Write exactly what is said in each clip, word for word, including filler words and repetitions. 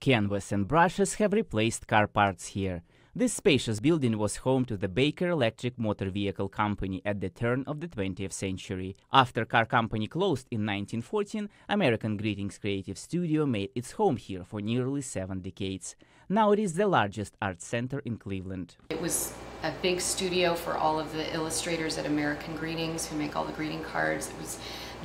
Canvas and brushes have replaced car parts here. This spacious building was home to the Baker Electric Motor Vehicle Company at the turn of the twentieth century. After car company closed in nineteen fourteen, American Greetings Creative Studio made its home here for nearly seven decades. Now it is the largest art center in Cleveland. It was a big studio for all of the illustrators at American Greetings who make all the greeting cards. It was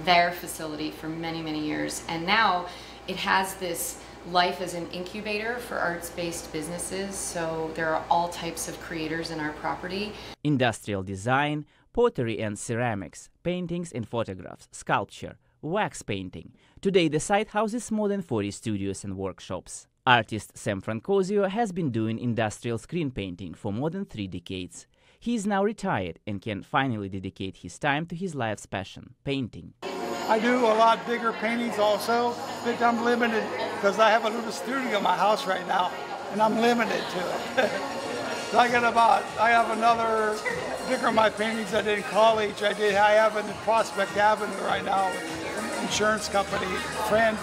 their facility for many, many years. And now it has this life as an incubator for arts-based businesses, so there are all types of creators in our property. Industrial design, pottery and ceramics, paintings and photographs, sculpture, wax painting. Today the site houses more than forty studios and workshops. Artist Sam Franciosio has been doing industrial screen painting for more than three decades. He is now retired and can finally dedicate his time to his life's passion, painting. I do a lot bigger paintings also, but I'm limited because I have a little studio in my house right now, and I'm limited to it. So I got about, I have another bigger of my paintings I did in college. I did, I have in Prospect Avenue right now, an insurance company, a friend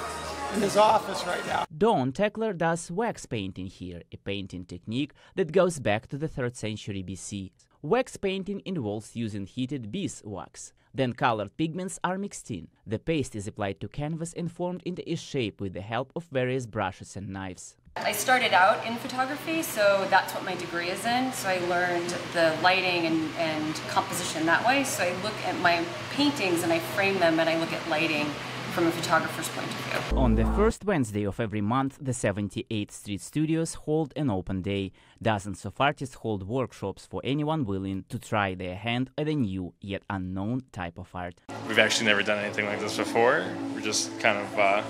in his office right now. Dawn Teckler does wax painting here, a painting technique that goes back to the third century B C. Wax painting involves using heated beeswax. Then colored pigments are mixed in. The paste is applied to canvas and formed into a shape with the help of various brushes and knives. I started out in photography, so that's what my degree is in. So I learned the lighting and, and composition that way. So I look at my paintings and I frame them and I look at lighting from a photographer's point of view. On the first Wednesday of every month, the seventy-eighth Street Studios hold an open day. Dozens of artists hold workshops for anyone willing to try their hand at a new, yet unknown type of art. We've actually never done anything like this before. We're just kind of, uh,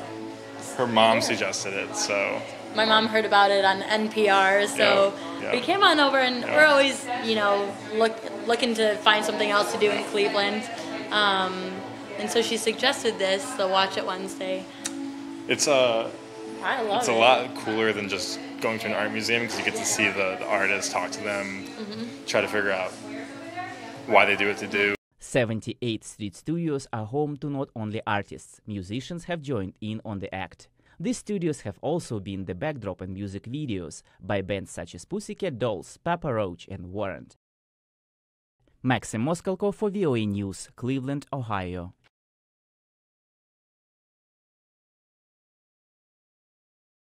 her mom suggested it, so. My mom heard about it on N P R, so yeah, yeah. we came on over, and yeah. we're always, you know, look, looking to find something else to do in Cleveland. Um, And so she suggested this, the Watch It Wednesday. It's a, I love it's a it. lot cooler than just going to an art museum because you get to see the, the artists, talk to them, mm-hmm. try to figure out why they do what they do. seventy-eighth Street Studios are home to not only artists, musicians have joined in on the act. These studios have also been the backdrop in music videos by bands such as Pussycat Dolls, Papa Roach and Warrant. Maxim Moskalkov for V O A News, Cleveland, Ohio.